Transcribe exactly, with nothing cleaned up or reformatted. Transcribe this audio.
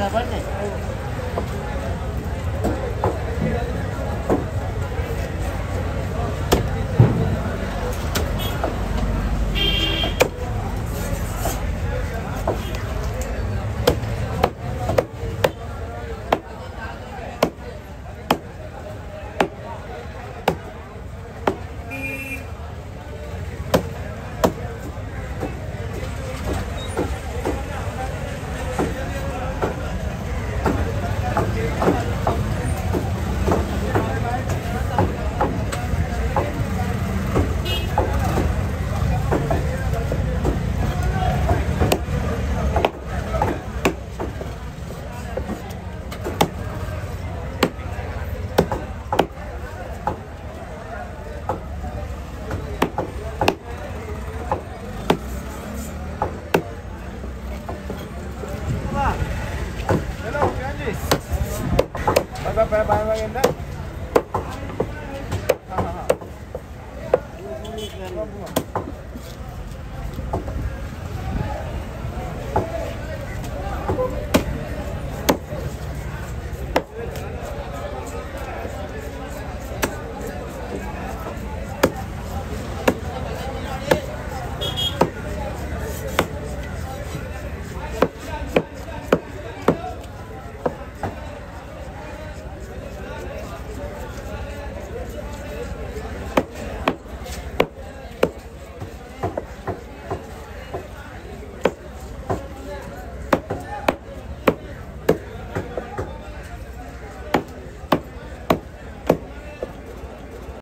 Bye bye bye bye.